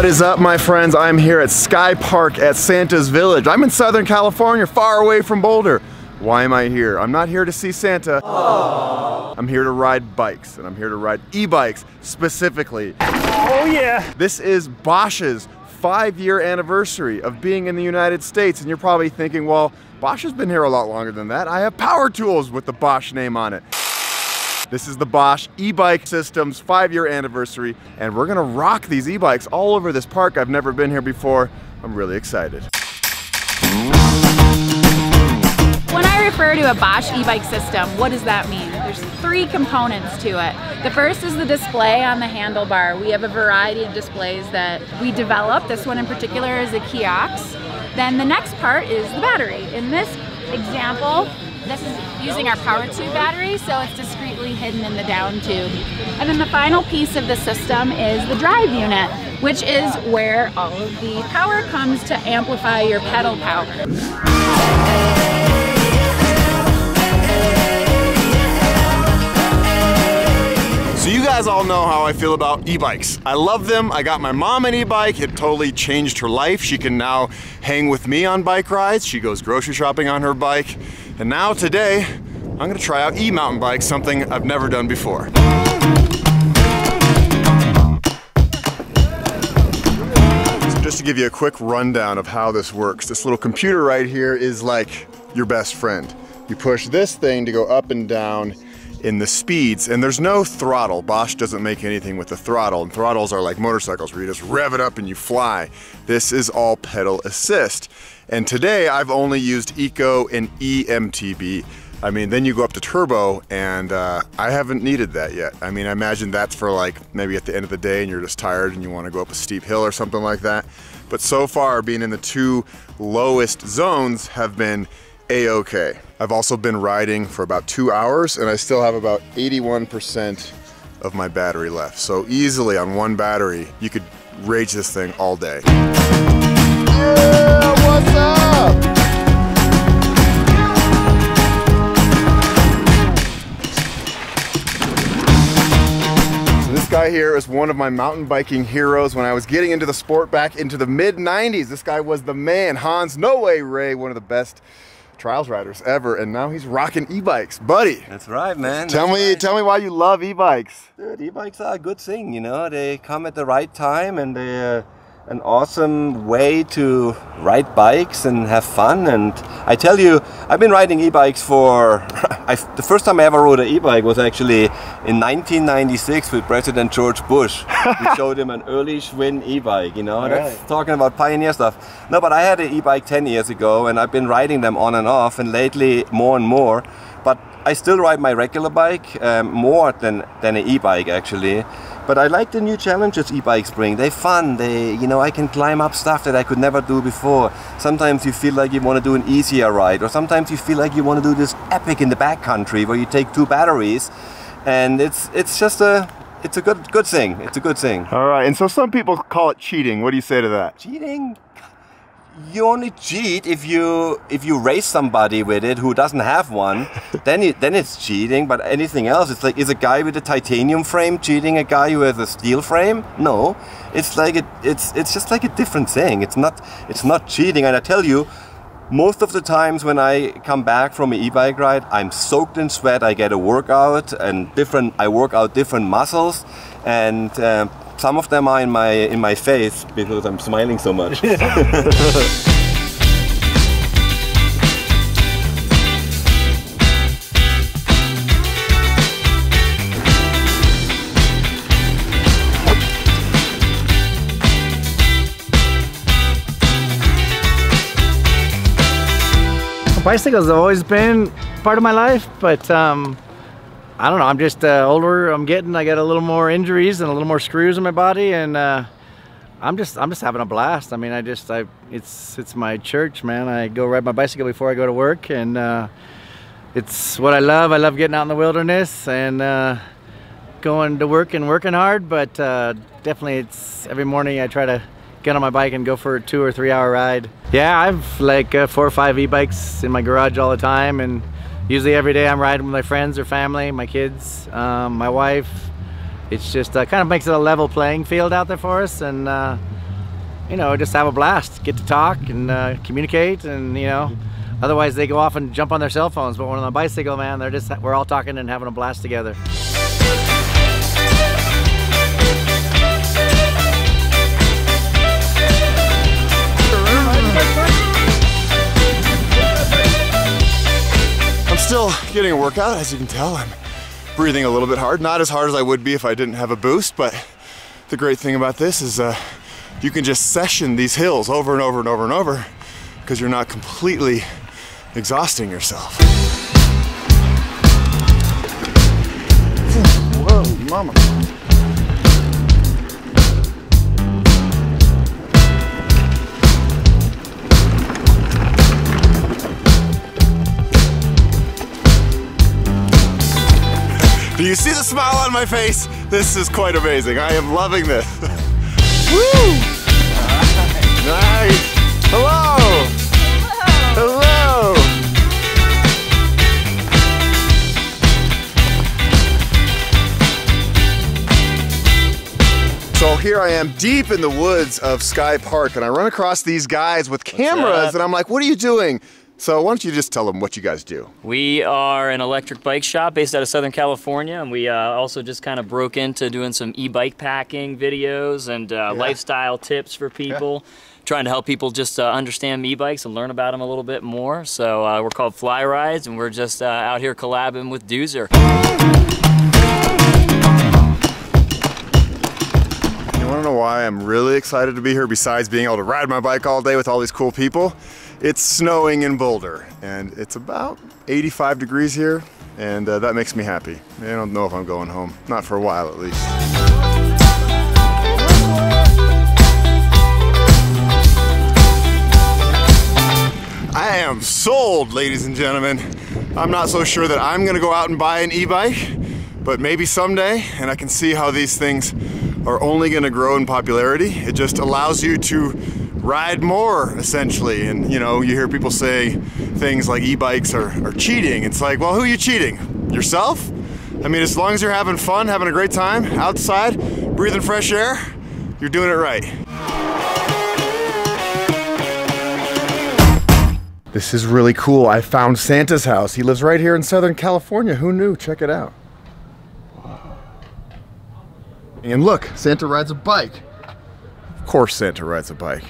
What is up, my friends? I'm here at Sky Park at Santa's Village. I'm in Southern California, far away from Boulder. Why am I here? I'm not here to see Santa. Aww. I'm here to ride bikes, and I'm here to ride e-bikes specifically. Oh yeah! This is Bosch's 5-year anniversary of being in the United States, and you're probably thinking, well, Bosch has been here a lot longer than that. I have power tools with the Bosch name on it. This is the Bosch e-bike system's 5-year anniversary, and we're gonna rock these e-bikes all over this park. I've never been here before. I'm really excited. When I refer to a Bosch e-bike system, what does that mean? There's 3 components to it. The first is the display on the handlebar. We have a variety of displays that we develop. This one in particular is a Kiox. Then the next part is the battery. In this example, this is using our power tube battery, so it's discreetly hidden in the down tube. And then the final piece of the system is the drive unit, which is where all of the power comes to amplify your pedal power. So you guys all know how I feel about e-bikes. I love them. I got my mom an e-bike. It totally changed her life. She can now hang with me on bike rides. She goes grocery shopping on her bike. And now today, I'm gonna try out e-mountain bikes, something I've never done before. So just to give you a quick rundown of how this works, this little computer right here is like your best friend. You push this thing to go up and down in the speeds, and there's no throttle. Bosch doesn't make anything with the throttle, and throttles are like motorcycles where you just rev it up and you fly. This is all pedal assist. And today I've only used Eco and EMTB. I mean, then you go up to Turbo, and I haven't needed that yet. I mean, I imagine that's for like maybe at the end of the day and you're just tired and you want to go up a steep hill or something like that. But so far, being in the 2 lowest zones have been A-okay. I've also been riding for about 2 hours, and I still have about 81% of my battery left. So easily on 1 battery, you could rage this thing all day. Yeah, what's up? This guy here is one of my mountain biking heroes. When I was getting into the sport back into the mid-90s, this guy was the man, Hans No Way Ray, one of the best trials riders ever, and now he's rocking e-bikes, buddy. That's right, man. Tell me why you love e-bikes. Dude, e-bikes are a good thing, you know. They come at the right time, and they're an awesome way to ride bikes and have fun. And I tell you, I've been riding e-bikes for the first time I ever rode an e-bike was actually in 1996 with President George Bush. We showed him an early Schwinn e-bike, you know. Really? That's talking about pioneer stuff. No, but I had an e-bike 10 years ago, and I've been riding them on and off, and lately more and more. But I still ride my regular bike more than an e-bike, actually. But I like the new challenges e-bikes bring. They're fun. They, you know, I can climb up stuff that I could never do before. Sometimes you feel like you want to do an easier ride, or sometimes you feel like you want to do this epic in the backcountry where you take 2 batteries, and it's just a. It's a good thing. It's a good thing. All right. And so some people call it cheating. What do you say to that? Cheating. You only cheat if you race somebody with it who doesn't have one, then it's cheating. But anything else, it's like, is a guy with a titanium frame cheating a guy who has a steel frame? No, it's like it's just like a different thing. It's not cheating. And I tell you, most of the times when I come back from an e-bike ride, I'm soaked in sweat. I get a workout, and I work out different muscles, and some of them are in my face because I'm smiling so much. Bicycles have always been part of my life, but I don't know, I'm just older I'm getting, I got a little more injuries and a little more screws in my body, and I'm just having a blast. I mean, it's my church, man. I go ride my bicycle before I go to work, and it's what I love. I love getting out in the wilderness and going to work and working hard, but definitely it's every morning I try to get on my bike and go for a 2 or 3 hour ride. Yeah, I've like 4 or 5 e-bikes in my garage all the time, and usually every day I'm riding with my friends or family, my kids, my wife. It's just kind of makes it a level playing field out there for us, and you know, just have a blast, get to talk and communicate, and you know, otherwise they go off and jump on their cell phones. But when on a bicycle, man, they're just, we're all talking and having a blast together. I'm still getting a workout, as you can tell. I'm breathing a little bit hard, not as hard as I would be if I didn't have a boost, but the great thing about this is you can just session these hills over and over and over and over because you're not completely exhausting yourself. Whoa, mama. Do you see the smile on my face? This is quite amazing. I am loving this. Woo! Nice. Hello. Hello. Hello. So here I am deep in the woods of Sky Park, and I run across these guys with cameras, and I'm like, what are you doing? So why don't you just tell them what you guys do? We are an electric bike shop based out of Southern California, and we also just kind of broke into doing some e-bike packing videos and lifestyle tips for people, trying to help people just understand e-bikes and learn about them a little bit more. So we're called Fly Rides, and we're just out here collabing with Doozer. You wanna know why I'm really excited to be here besides being able to ride my bike all day with all these cool people? It's snowing in Boulder, and it's about 85 degrees here, and that makes me happy. I don't know if I'm going home, not for a while at least. I am sold, ladies and gentlemen. I'm not so sure that I'm gonna go out and buy an e-bike, but maybe someday, and I can see how these things are only gonna grow in popularity. It just allows you to ride more, essentially. And you know, you hear people say things like e-bikes are cheating. It's like, well, who are you cheating? Yourself? I mean, as long as you're having fun, having a great time outside, breathing fresh air, you're doing it right. This is really cool. I found Santa's house. He lives right here in Southern California. Who knew? Check it out. And look, Santa rides a bike. Of course Santa rides a bike.